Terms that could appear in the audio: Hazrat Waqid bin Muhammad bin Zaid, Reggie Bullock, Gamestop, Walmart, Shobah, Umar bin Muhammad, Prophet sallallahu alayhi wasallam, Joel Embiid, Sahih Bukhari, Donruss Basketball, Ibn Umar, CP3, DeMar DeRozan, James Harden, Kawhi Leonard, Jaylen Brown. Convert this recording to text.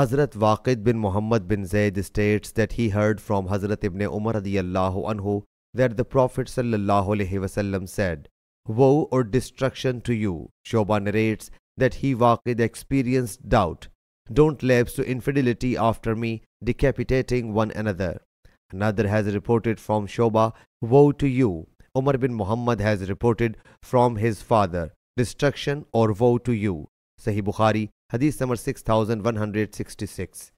Hazrat Waqid bin Muhammad bin Zaid states that he heard from Hazrat Ibn Umar radiyallahu anhu that the Prophet sallallahu alayhi wasallam said, "Woe or destruction to you." Shobah narrates that he, Waqid, experienced doubt. "Don't lapse to infidelity after me, decapitating one another." Another has reported from Shobah, "Woe to you." Umar bin Muhammad has reported from his father, "Destruction or woe to you." Sahih Bukhari, Hadith number 6166.